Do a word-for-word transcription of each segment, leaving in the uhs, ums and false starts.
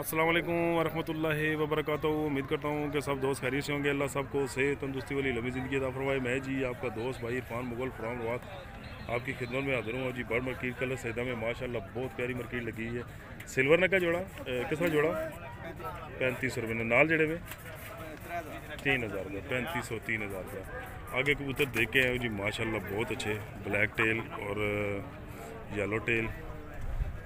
अस्सलाम वालेकुम वरहमतुल्लाहि वबरकातुहू। उम्मीद करता हूँ कि सब दोस्त खैरियत से होंगे। अल्लाह सबको सेहत तंदुरुस्ती वाली लंबी ज़िंदगी अता फरमाए। मैं जी आपका दोस्त भाई इरफान मुग़ल फ़राम रवात आपकी खिदमत में हाजिर हूँ। जी बर्ड मर्किट कलर सयदान में माशाल्लाह बहुत प्यारी मर्किट लगी है। सिल्वर नग का जोड़ा किसका जोड़ा पैंतीस सौ रुपये ने नाल जड़े में तीन हज़ार रुपये पैंतीस सौ तीन हज़ार रुपये। आगे कबूतर देख के आए जी माशाल्लाह बहुत अच्छे ब्लैक टेल और येलो टेल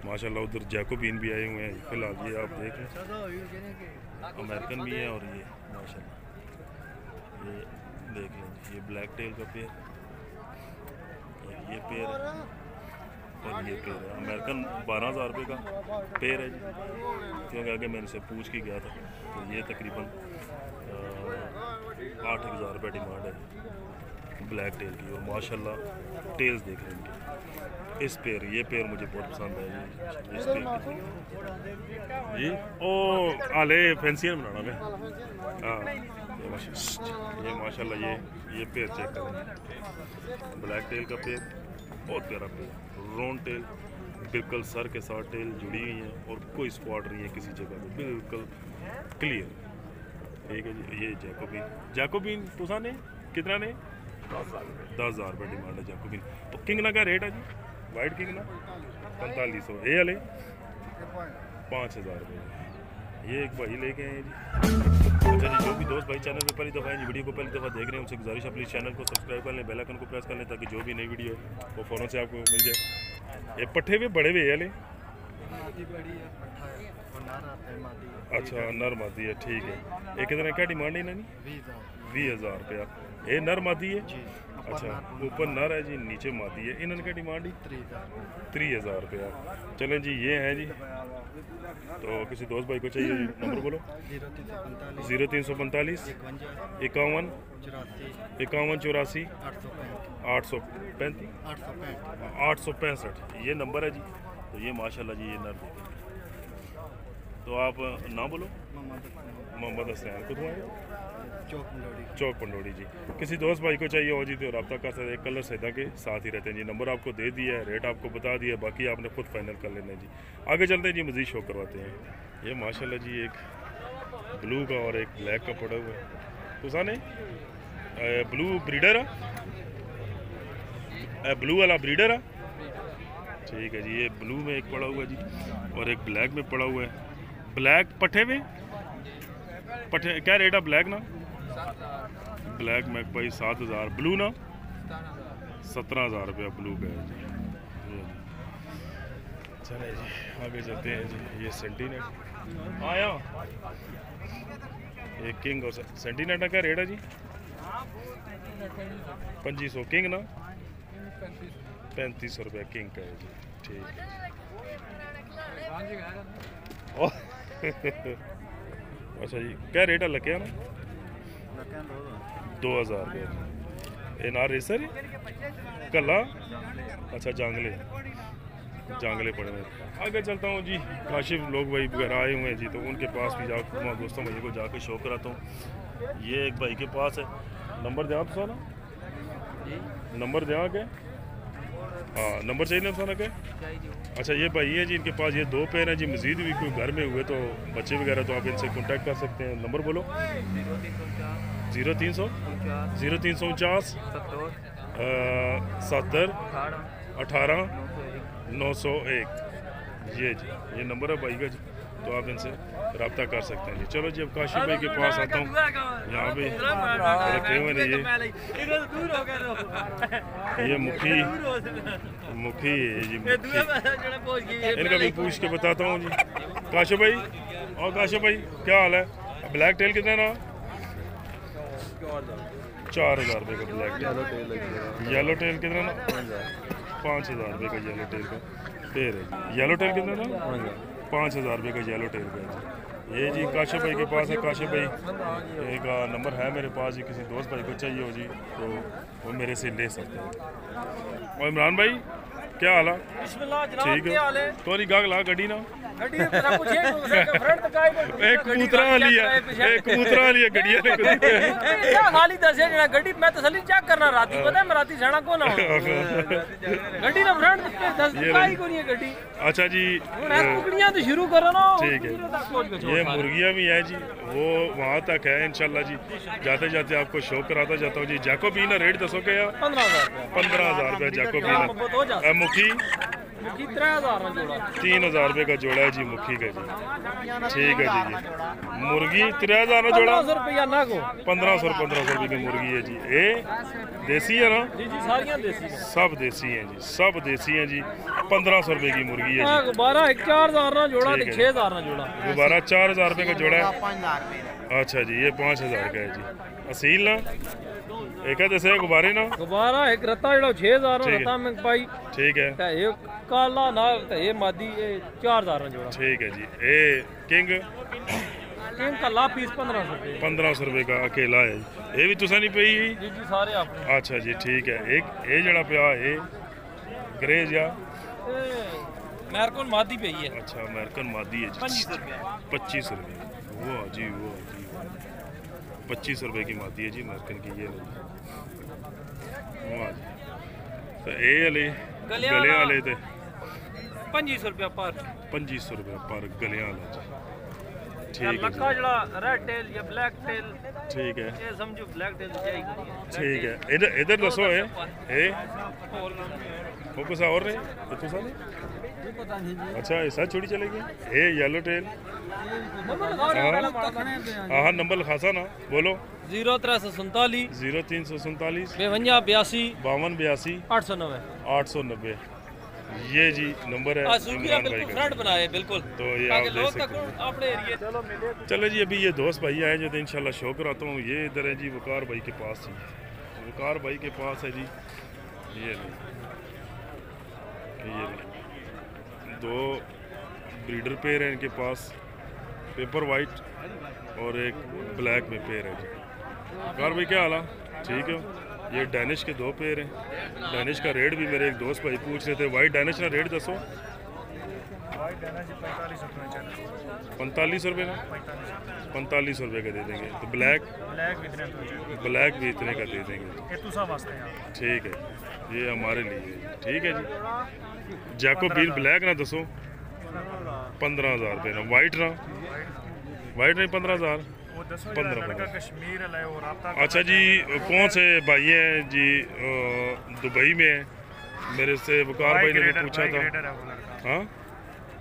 माशाल्लाह। उधर जैकोबिन भी आए हुए हैं फिलहाल। ये आप देख लें अमेरिकन भी हैं और ये माशाल्लाह ये देख लें ये ब्लैक टेल का पेयर और ये पेयर और ये पेयर है। अमेरिकन बारह हज़ार रुपये का पेयर है जी, क्योंकि आगे मैंने से पूछ के गया था तो ये तकरीबन आठ हज़ार रुपये डिमांड है ब्लैक टेल की। और माशाल्लाह टेल्स देख लें इस पेयर, ये पेयर मुझे बहुत पसंद है। इस पेयर जी ओ आले फैंसी बनाना मैं हाँ ये माशाल्लाह ये ये पेयर चेक करें ब्लैक टेल का पेयर बहुत प्यारा पेयर। रोन टेल बिल्कुल सर के साथ टेल जुड़ी हुई है और कोई स्पॉट नहीं है किसी जगह पर, बिल्कुल क्लियर। ठीक है जी। ये जैकोबिन जैकोबिन तुसा ने कितना ने दस हज़ार रुपये डिमांड है जैकोबिन। तो किंगना का रेट है जी वाइट किंगना पैंतालीस सौ ये वाले पाँच हज़ार रुपये। ये एक भाई लेके आए हैं जी। अच्छा जी जो भी दोस्त भाई चैनल पे पहली दफ़ा है जी, वीडियो को पहली दफ़ा देख रहे हैं, उनसे गुजारिश है प्लीज़ चैनल को सब्सक्राइब कर लें, बेल आइकन को प्रेस कर लें ताकि जो भी नई वीडियो है वो फ़ौरन से आपको मिल जाए। ये पट्ठे हुए बड़े हुए ये वाले अच्छा नर मादी है। ठीक है ये कितना क्या डिमांड है ना जी बीस हज़ार रुपया। ये नर मादी है अच्छा ऊपर नर है जी नीचे मादी है। इन्होंने क्या डिमांड है तीस हज़ार रुपया। चलें जी ये हैं जी। तो किसी दोस्त भाई को चाहिए नंबर बोलो ज़ीरो तीन सौ पैंतालीस इक्यावन इक्यावन चौरासी आठ सौ पैंतीस आठ सौ पैंसठ ये नंबर है जी। तो ये माशाल्लाह जी ये नर तो आप ना बोलो मोहम्मद हसैन को चौक पंडोड़ी चौक पंडोड़ी जी। किसी दोस्त भाई को चाहिए हो जी तो रब्ता कर सकते हैं। कलर सयदान के साथ ही रहते हैं जी। नंबर आपको दे दिया है, रेट आपको बता दिया है, बाकी आपने खुद फाइनल कर लेना है जी। आगे चलते हैं जी मज़ीद शो करवाते हैं। ये माशाल्लाह जी एक ब्लू का और एक ब्लैक का पड़ा हुआ है। तो साने ब्लू ब्रीडर है ब्लू वाला ब्रीडर है। ठीक है जी। ये ब्लू में एक पड़ा हुआ है जी और एक ब्लैक में पड़ा हुआ है। ब्लैक पट्ठे में पट्ठे क्या रेट है ब्लैक ना ब्लैक में भाई सात हज़ार ब्लू ना सत्रह हज़ार रुपया ब्लू का है जी। चले जी आगे चलते हैं जी। ये सेंटीनेट आया ये किंग और सेंटीनेट का रेट है जी पच्चीस सौ किंग ना पैंतीस सौ रुपया किंग का है जी। ठीक है। अच्छा जी क्या रेट है लगे ना दो हज़ार रुपये। नार रेसर कला अच्छा जांगले जांगले पड़े हुए। आगे चलता हूँ जी। काशिफ लोग भाई वगैरह आए हुए हैं जी तो उनके पास भी जाकर दोस्तों भाई को जाके शो कराता हूँ। ये एक भाई के पास है नंबर दें आप सोना नंबर दें आगे हाँ नंबर चाहिए ना सोना के। अच्छा ये भाई है जी इनके पास ये दो पेयर हैं जी। मज़ीद भी कोई घर में हुए तो बच्चे वगैरह तो आप इनसे कांटेक्ट कर सकते हैं। नंबर बोलो ज़ीरो तीन सौ ज़ीरो तीन सौ उनचास सत्तर अठारह नौ सौ एक ये जी ये नंबर है भाई का जी। तो आप इनसे रब्ता कर सकते हैं जी। चलो जी अब काशिफ भाई के पास आता हूँ। यहाँ पे रखे हुए नहीं ये ये मुखी मुखी जी मुखी इनका भी पूछ के बताता हूँ जी। काशिफ भाई और काशिफ भाई क्या हाल है ब्लैक टेल कितना ना चार हज़ार रुपये का ब्लैक टेल। येलो टेल कितना ना पाँच हज़ार रुपये का येलो टेल का पेड़ है। येलो टेल कितना ना पाँच हज़ार रुपये का येलो टेल का जी। ये जी काशिफ भाई के पास है। काशिफ भाई एक नंबर है मेरे पास जी। किसी दोस्त भाई को चाहिए हो जी तो वो मेरे से ले सकते हैं। और इमरान भाई क्या हाल है ठीक है तो गाग ला गड्डी ना अच्छा जी शुरू करो ना, ठीक है। ये मुर्गियाँ भी है जी, वो वहाँ तक है इंशाल्लाह जी। जाते जाते आपको शो कराता जाता हूँ जी। जैकोबिन का रेट दसो क्या? पंद्रह हजार रुपया जैकोबिन। मुखी तीन हजार रुपये का जोड़ा है जी मुखी का जी, ठीक है जी। मुर्गी त्रे हजार का जोड़ा, पंद्रह सौ पंद्रह सौ रुपये की मुर्गी है जी। ए देसी है ना? सब देसी हैं जी, सब देसी हैं जी। पंद्रह सौ रुपये की मुर्गी है जी। गुब्बारा चार हजार रुपये का जोड़ा है। अच्छा जी, ये पाँच हजार का है जी। असील ना एक है जैसे गुब्बारे ना, गुब्बारा एक रत्ता जड़ा छह हजार रत्ता में पाई, ठीक है। ता एक काला ना, ता ये मादी ये चार हजार जोड़ा, ठीक है जी। ए किंग किंग का ला पीस पंद्रह सौ पंद्रह सौ रुपए का अकेला है। ये भी तुसा नहीं पई जी जी सारे आप, अच्छा जी, ठीक है। एक ये जड़ा पिया है ग्रे जा अमेरिकन मादी पई है। अच्छा अमेरिकन मादी है जी। पच्चीस रुपए वो जी, वो पच्चीस रुपए की माती है जी अमेरिकन की। ये तो ए वाले गले वाले थे पच्चीस रुपया पर, पच्चीस रुपया पर गले वाला जी, ठीक है। लक्का जड़ा रेड टेल या ब्लैक टेल, ठीक है। ये समझो ब्लैक टेल जाएगी, ठीक है। इधर इधर दसो है ए फोकस और नहीं तो तुसा नहीं पता नहीं। अच्छा ऐसा छोड़ी चलेगी। ए येलो टेल हाँ नंबर खासा ना बोलो जीरो त्रै सौ संतालीस जीरो तीन सौ संतालीस बेवंजा बयासी बावन बयासी आठ सौ नब्बे आठ सौ नब्बे ये जी नंबर है। बिल्कुल तो ये आप देख सकते हैं। चलो जी, अभी ये दोस्त भाई आए जो इंशाल्लाह शो कराता हूँ। ये इधर है जी वकार भाई के पास, वकार भाई के पास है जी। ये ये दो ब्रीडर पेयर है इनके पास, पेपर वाइट और एक ब्लैक में पेयर है। कार भाई क्या हाल है? ठीक है। ये डैनिश के दो पेयर हैं। डैनिश का रेट भी मेरे एक दोस्त भाई पूछ रहे थे। वाइट डैनिश का रेट दसो। पैंतालीस रुपये ना, पैंतालीस रुपये का दे देंगे। तो ब्लैक ब्लैक भी इतने का दे देंगे, ठीक है। ये हमारे लिए, ठीक है जी। जैकोबिन ब्लैक ना दसो। पंद्रह हजार रुपये ना। वाइट ना, वाइट नहीं पंद्रह हजार, पंद्रह। अच्छा जी, कौन से भाई हैं जी? दुबई में है। मेरे से वकार भाई ने पूछा था हाँ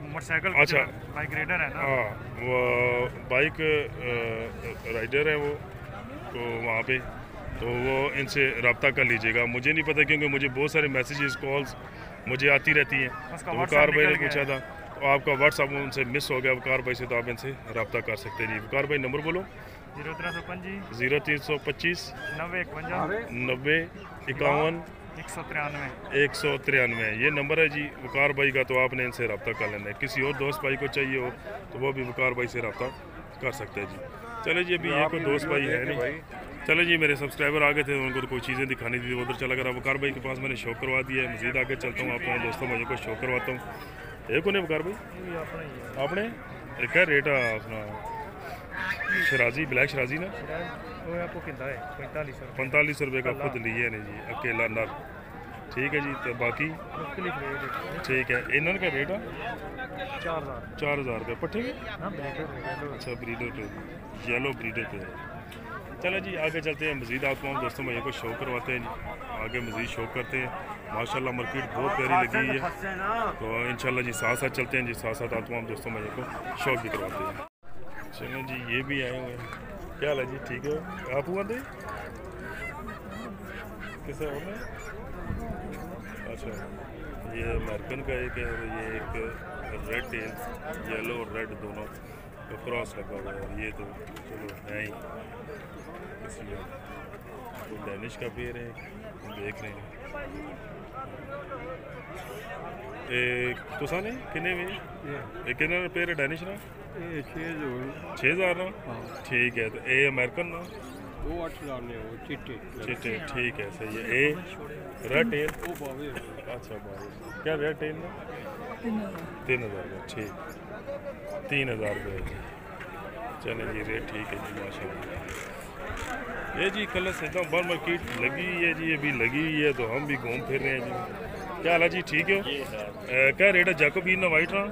मोटरसाइकिल, अच्छा बाइक राइडर है ना? हाँ वो बाइक राइडर है वो, तो वहाँ पे तो वो इनसे रब्ता कर लीजिएगा। मुझे नहीं पता क्योंकि मुझे बहुत सारे मैसेजेस कॉल्स मुझे आती रहती है। तो वकार भाई ने पूछा था, तो आपका व्हाट्सअप उनसे मिस हो गया वकार भाई से, तो आप इनसे रब्ता कर सकते हैं जी। वकार भाई नंबर बोलो। जीरो तीन सौ पच्चीस जीरो तीन सौ पच्चीस नब्बे इक्वंजा नब्बे इक्यावन एक सौ तिरानवे एक सौ तिरानवे ये नंबर है जी वकार भाई का। तो आपने इनसे रब्ता कर लेना है। किसी और दोस्त भाई को चाहिए हो तो वो भी वकार भाई से रब्ता कर सकते हैं जी। चले जी, अभी ये कोई दोस्त भाई है नहीं। चले जी, मेरे सब्सक्राइबर आगे थे, उनको तो कोई चीज़ें दिखानी थी, उधर चला गया। वकार भाई के पास मैंने शो करवा दिया है। मज़ीद आगे चलता हूँ, आपको दोस्तों भाई को शो करवाता हूँ। एक उन्हें वकार भाई आपने एक है रेट अपना शराजी, ब्लैक शराजी ना पैंतालीस रुपये का खुद लिए ने जी, अकेला नर, ठीक है जी। तो बाकी ठीक है, इन्होंने का रेट चार चार हज़ार रुपये पट्टे। अच्छा ब्रीडर पे, येलो ब्रीडर पे। चलो जी, आगे चलते हैं। मज़ीद आपको हम दोस्तों भाई को शो करवाते हैं जी। आगे मज़ीद शो करते हैं। माशाल्लाह मार्केट बहुत प्यारी लगी है। तो इंशाल्लाह जी साथ साथ चलते हैं जी, साथ साथ आपको हम दोस्तों भाई को शौक भी करवाते हैं। चलो जी, ये भी आए हुए हैं। क्या हाल है जी? ठीक है। आप हुआ थे किसे हो में? अच्छा, ये अमेरिकन का एक है, ये एक रेड टेल, येलो और रेड दोनों तो क्रॉस लगा हुआ है। ये तो चलो है ही, इसलिए तो डैनिश का पेड़ है, देख रहे हैं। एक तुसा ने किन्ने में एक किन्ने पेड़ है डैनिश ना छः हज़ार ना, ठीक है। तो ए अमेरिकन ना वो आठ हज़ार ने, वो चिट्टे चिट्टे, ठीक है सही है। ए रेड टेल, अच्छा बाबू क्या रेड टेल ना तीन हज़ार का, ठीक, तीन हज़ार रुपये। चले जी रेट ठीक है जी माशाल्लाह। ये जी कलर से एकदम बर्मा कीट लगी हुई है जी, ये भी लगी हुई है तो हम भी घूम फिर रहे हैं जी। क्या हाल है जी, ठीक है? क्या रेट है जैकोबिन ना वाइट रहा?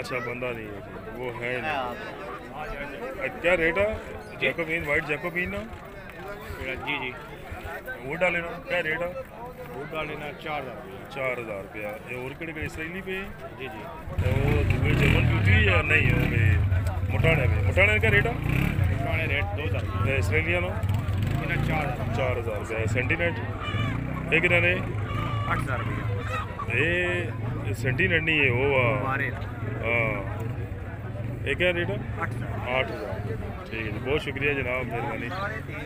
अच्छा बंदा नहीं है वो है नहीं। क्या रेट है जैकोबिन वाइट जैकोबिन ना? जी जी वो डाले ना। क्या रेट है लेना? चार हज़ार चार हज़ार रुपया। और कड़े इसराइली पे? जी जी। और जर्मन ब्यूटी या नहीं होंगे मटाने पे? मटाने का रेट है? मटाने रेट दो हज़ार। इसराइलिया ना चार चार हज़ार रुपया। सेंटीनेट एक ने आठ हज़ार रुपया। ये सेंटीनेट नहीं है वो हाँ। ये क्या रेट है? आठ हज़ार। ठीक है जी, बहुत शुक्रिया जनाब, मेहरबानी।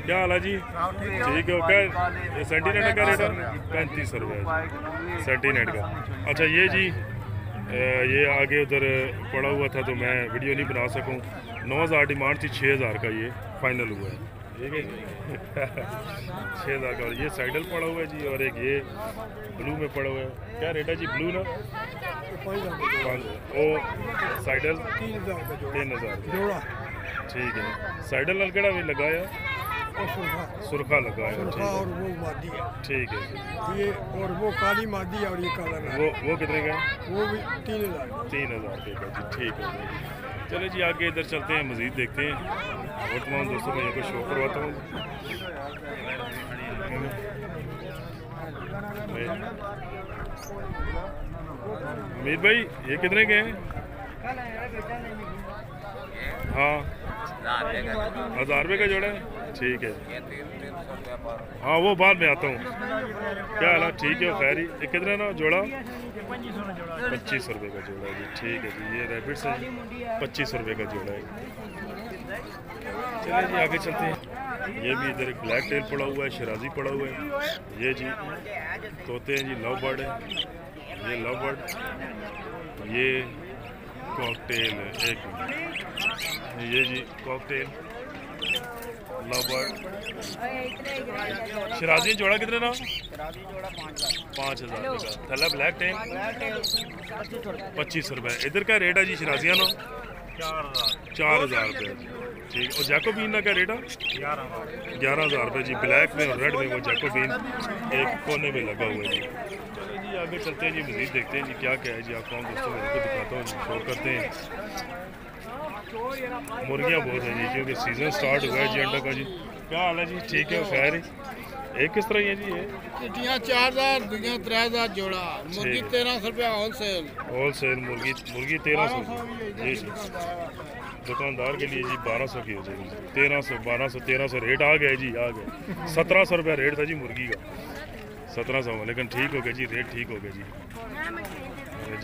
क्या हाल है जी, ठीक है? ओके। सेंटीनेट का रेट है पैंतीस सौ रुपये सेंटीनेट का। अच्छा ये जी ये आगे उधर पड़ा हुआ था तो मैं वीडियो नहीं बना सकूँ। नौ हज़ार डिमांड थी, छः हज़ार का ये फाइनल हुआ है। ठीक है छः हज़ार का। और ये साइडल पड़ा हुआ है जी, और एक ये ब्लू में पड़ा हुआ है। क्या रेट है जी ब्लू ना? ओ साइडल तीन हज़ार। ठीक है। साइडल अलगड़ा भी लगाया, सुरखा लगाया। ठीक है। और वो मादी है। ठीक है। ये और वो काली मादी है और ये काला है। वो वो कितने का? वो भी तीन हज़ार तीन हज़ार रुपये का। ठीक है। चलो जी आगे इधर चलते हैं, मज़ीद देखते हैं। और तमाम दोस्तों मैं यहाँ शो करवाता हूँ। मीर भाई ये कितने के हैं? हाँ हज़ार रुपये का जोड़ा है। ठीक है। हाँ वो बाद में आता हूँ। क्या हाल है, ठीक है? खैर ये कितना ना जोड़ा? पच्चीस सौ रुपये का जोड़ा है जी। ठीक है जी। ये रैबिट से पच्चीस सौ रुपये का जोड़ा है। चलिए जी आगे चलते हैं। ये भी इधर एक ब्लैक टेल पड़ा हुआ है, शराजी पड़ा हुआ है। ये जी तोते हैं जी, लव बर्ड है ये लव बर्ड। ये कॉकटेल है एक, ये जी कॉकटेल लव बर्ड। शराजी जोड़ा कितने ना? पाँच हज़ार रुपये का। थला ब्लैक टेल पच्चीस सौ रुपये। इधर का रेट है जी शराजिया ना? चार हज़ार रुपये। ठीक। और जैकोबिन ना क्या रेट है? ग्यारह हज़ार रुपये जी। ब्लैक में और रेड में वो जैकोबिन एक कोने में लगा हुआ है जी। जी आगे चलते हैं जी, मज़ीद देखते हैं जी क्या क्या है जी। आपको हम दोस्तों को दिखाता हूँ, शो करते हैं। मुर्गियाँ बहुत हैं जी क्योंकि सीज़न स्टार्ट हुआ है जी अंडा का जी। क्या हाल है जी, ठीक है? खैर एक किस तरह है जी? ये चार हज़ार दुनिया त्रै हज़ार जोड़ा। मुर्गी तेरह सौ रुपया होल सेल। होल सेल मुर्गी मुर्गी तेरह सौ जी जी। दुकानदार के लिए जी बारह सौ की हो जाएगी। तेरह सौ बारह सौ तेरह सौ रेट आ गया जी, आ गया। सत्रह सौ रुपया रेट था जी मुर्गी का, सत्रह सौ। लेकिन ठीक हो गया जी, रेट ठीक हो गया जी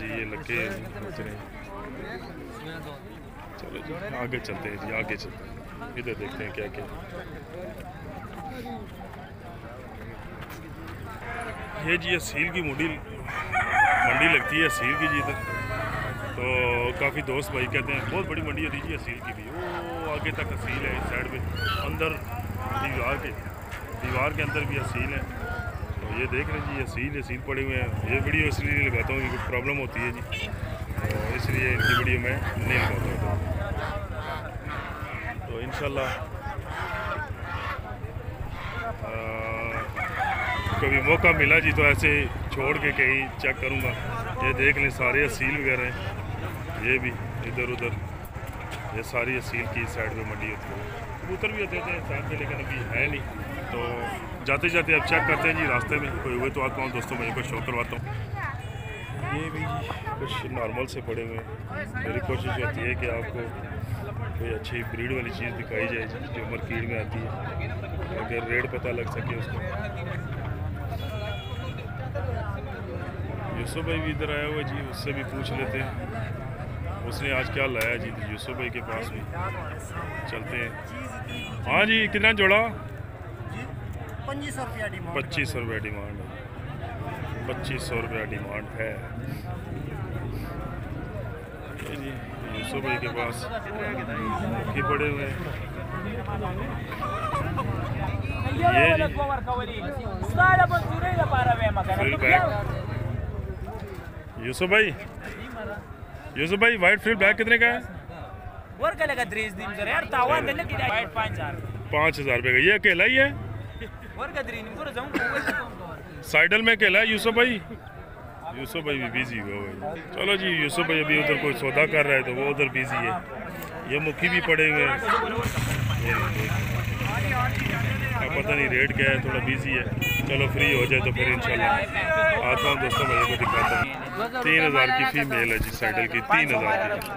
जी। ये लगे उतरे। चलो जी आगे चलते हैं जी, आगे चलते हैं इधर देखते हैं क्या क्या। ये जी असील की मंडी मंडी लगती है असील की जी। तो काफ़ी दोस्त भाई कहते हैं बहुत बड़ी मंडी होती है जी असील की भी। वो आगे तक असील है, इस साइड में अंदर दीवार के दीवार के अंदर भी असील है। तो ये देख रहे हैं जी असील असील पड़े हुए हैं। ये वीडियो इसलिए नहीं लगाता हूँ क्योंकि प्रॉब्लम होती है जी, तो इसलिए इनकी वीडियो मैं नहीं लगाता हूँ। तो इंशाल्लाह कभी मौका मिला जी तो ऐसे छोड़ के कहीं चेक करूँगा। ये देख लें सारे असील वगैरह हैं। ये भी इधर उधर ये सारी असील की साइड में मंडी होती है। कबूतर भी होते थे साथ में लेकिन अभी है नहीं। तो जाते जाते अब चेक करते हैं जी, रास्ते में कोई हुए तो आता हूँ दोस्तों मैं कुछ शौक करवाता हूँ। ये भी कुछ नॉर्मल से पड़े हुए हैं। मेरी कोशिश होती है कि आपको कोई अच्छी ब्रीड वाली चीज़ दिखाई जाए जो मार्केट में आती है, अगर रेट पता लग सके उसको। यूसुफ भाई भी इधर आया हुआ जी, उससे भी पूछ लेते हैं उसने आज क्या लाया जी। यूसुफ भाई के पास भी चलते हैं। हाँ जी कितना जोड़ा? पच्चीस सौ रुपया डिमांड। पच्चीस सौ रुपया डिमांड है। पच्चीस सौ रुपया डिमांड है जी। यूसुफ भाई के पास मुखी पड़े हुए हैं। ये जी बैग यूसुफ भाई, यूसुफ भाई व्हाइट फील्ड ब्लैक कितने का है? और का लगा दरीज दीम जरा यार तावा मैंने कि व्हाइट पाँच हज़ार रुपए का। ये अकेला ही है और का दरीज पूरा जाऊं साइडल में अकेला है यूसुफ भाई। यूसुफ भाई भी बिजी हुआ भाई। चलो जी यूसुफ भाई अभी उधर कोई सौदा कर रहा है तो वो उधर बिजी है। ये मुखी भी पड़े हुए हैं, पता नहीं रेट क्या है, थोड़ा बिजी है। चलो फ्री हो जाए तो फिर इंशाल्लाह आता हूँ दोस्तों, भाई को दिखाता हूँ। तीन हज़ार की फीमेल है जी साइडल की, तीन हज़ार की।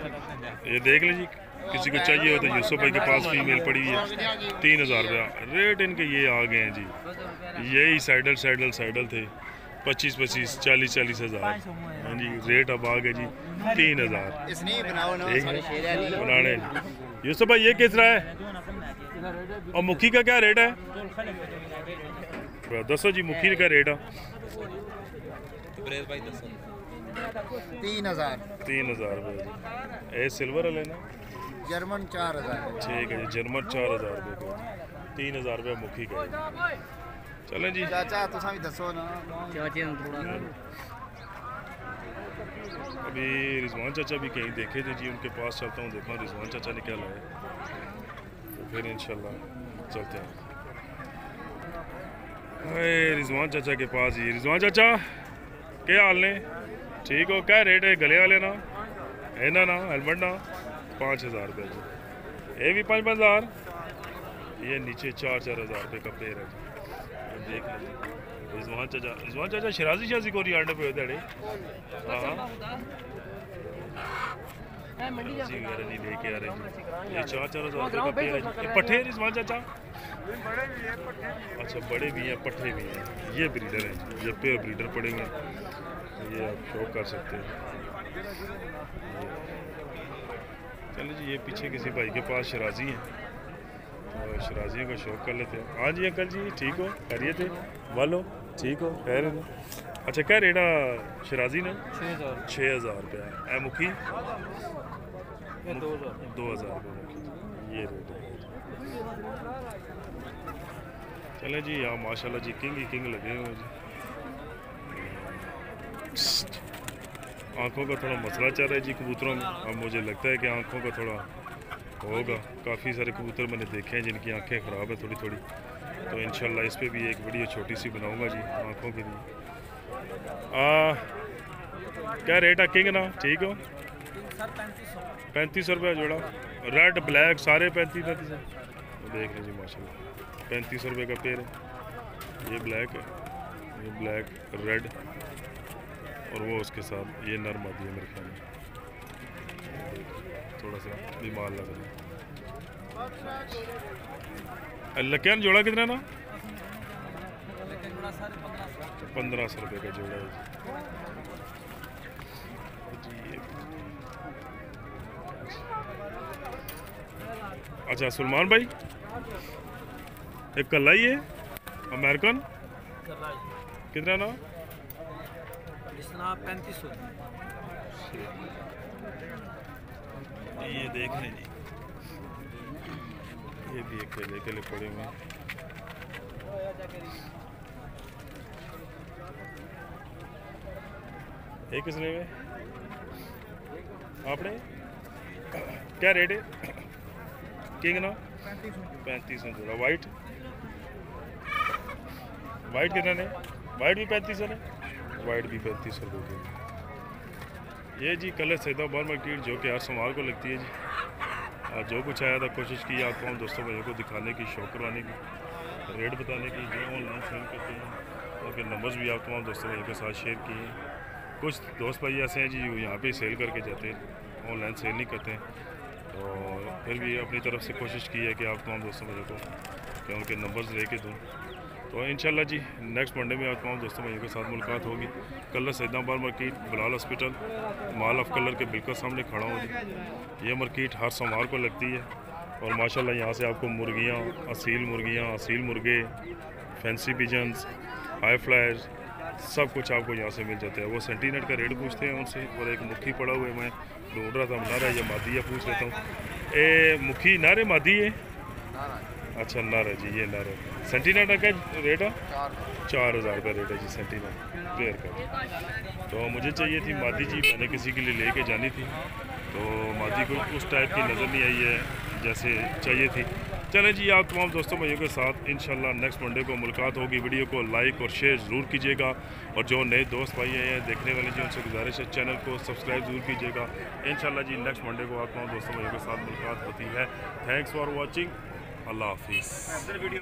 ये देख लीजिए किसी को चाहिए हो तो यूसुफ भाई के पास फीमेल पड़ी है तीन हज़ार रुपया रेट इनके। ये आ गए हैं जी, यही साइडल साइडल साइडल थे पच्चीस पच्चीस चालीस चालीस हज़ार। हाँ जी रेट अब आ गए जी तीन हज़ार। बनाने यूसुफ भाई ये किस रहा है और मुखी का क्या रेट है? दसो जी मुखी का रेट है तीन हज़ार तीन हज़ार रुपये। ए सिल्वर लेना जर्मन चार हज़ार ठीक है जी, जर्मन चार हज़ार रुपये, तीन हज़ार रुपये मुखी का। चलो जी चाचा तुसा भी दसो ना अभी रिजवान चाचा भी कहीं देखे थे जी, उनके पास चलता हूँ देखा रिजवान चाचा ने क्या लाया तो फिर इंशाल्लाह चलते हैं। अरे रिजवान चाचा के पास ही। रिजवान चाचा क्या हाल ने, ठीक हो? क्या रेट है गले वाले ना है ना ना हेलमेट ना? पाँच हज़ार रुपये जी, ये भी पाँच पाँच हज़ार। ये नीचे चार चार हज़ार रुपये का पेड़ है जी, देख लीजिए। रिजवान चाचा रिजवान चाचा शराजी शाजी को रियाड पे ध्याड़े जी वगैरह नहीं लेके आ रहे। ये चार चार हज़ार रुपये का पेड़ है। ये पट्ठे रिजवान चाचा अच्छा बड़े भी हैं पट्ठे भी हैं। ये ब्रीडर हैं, ये पेयर ब्रीडर पड़े हुए हैं, ये आप शो कर सकते हैं। चलिए जी ये पीछे किसी भाई के पास शराजी हैं, शराजियों का शौक कर लेते हैं। हाँ जी अंकल जी ठीक हो, करिए थे वालो ठीक हो कह रहे थे। अच्छा क्या रेट शराजी ने? छः हज़ार रुपया है। ए मुखी दो हज़ार रुपये ये रेट है। चले जी यहाँ माशाल्लाह जी किंग ही किंग लगे हुए जी। आँखों का थोड़ा मसला चल रहा है जी कबूतरों में, अब मुझे लगता है कि आँखों का थोड़ा होगा। काफ़ी सारे कबूतर मैंने देखे हैं जिनकी आंखें ख़राब है थोड़ी थोड़ी, तो इंशाल्लाह इस पर भी एक वीडियो छोटी सी बनाऊंगा जी आंखों के लिए। क्या रेट है किंग ना? ठीक हो पैंतीस सौ रुपये जोड़ा। रेड ब्लैक सारे पैंतीस पैंतीस तो देख लीजिए माशाल्लाह पैंतीस सौ रुपये का पेड़ है। ये ब्लैक है, ये ब्लैक रेड और वो उसके साथ ये नर मादी है मेरे ख्याल में, थोड़ा सा बीमार लग रहा है। लकियान जोड़ा कितना ना? पंद्रह सौ रुपये का जोड़ा है। अच्छा सलमान भाई एक कल्ला ही है अमेरिकन कितना ना? पैंतीस सौ। ये देख रहे जी ये भी एक केले केले पड़े हुए। एक किसने में आपने क्या रेट है किंग ना? पैंतीस सौ जोड़ा। वाइट वाइट कितना ने? वाइट भी पैंतीस सौ ने, वाइट भी पैंतीस सौ रुपये। ये जी कलर सैदा बार मार्केट जो कि हर सोमवार को लगती है जी। आज जो कुछ आया था कोशिश की आपको हम दोस्तों भाइयों को दिखाने की, शो करवाने की, रेट बताने की, जो ऑनलाइन सेल करते हैं उनके नंबर्स भी आपको हम दोस्तों भाइयों के साथ शेयर किए। कुछ दोस्त भाई ऐसे हैं जी यहाँ पे सेल करके जाते हैं, ऑनलाइन सेल नहीं करते तो फिर भी अपनी तरफ से कोशिश की है कि आपको हम दोस्तों भाइयों को उनके नंबर्स ले के दूँ। तो इंशाल्लाह जी नेक्स्ट मंडे में आपको दोस्तों भाइयों के साथ मुलाकात होगी। कल्लर सयदान बार market Bilal hospital mall of colour के बिल्कुल सामने खड़ा हूँ जी। ये मार्केट हर सोमवार को लगती है और माशाल्लाह यहाँ से आपको मुर्गियाँ असील मुर्गियाँ असील मुर्गे फैंसी पिजन्स हाई फ्लायर्स सब कुछ आपको यहाँ से मिल जाता है। वो सेंटीनेट का रेट पूछते हैं उनसे, और एक मुखी पड़ा हुआ है मैं ढूंढ रहा था नारा या मादी है पूछ लेता हूँ। ए मुखी नारे मादी है अच्छा नर है जी, ये नर है। सेंटीनाटा का रेट है चार हज़ार का रेट है जी सेंटीना पेयर का। तो मुझे चाहिए थी मादी जी, मैंने किसी के लिए लेके जानी थी तो मादी को उस टाइप की नज़र नहीं आई है जैसे चाहिए थी। चलें जी, आप तमाम दोस्तों भाइयों के साथ इंशाल्लाह नेक्स्ट मंडे को मुलाकात होगी। वीडियो को लाइक और शेयर ज़रूर कीजिएगा और जो नए दोस्त भाई हैं देखने वाले जी उनसे गुजारिश है चैनल को सब्सक्राइब ज़रूर कीजिएगा। इंशाल्लाह जी नेक्स्ट मंडे को आप तमाम दोस्तों भाइयों के साथ मुलाकात होती है। थैंक्स फॉर वॉचिंग, अल्लाह हाफिज़।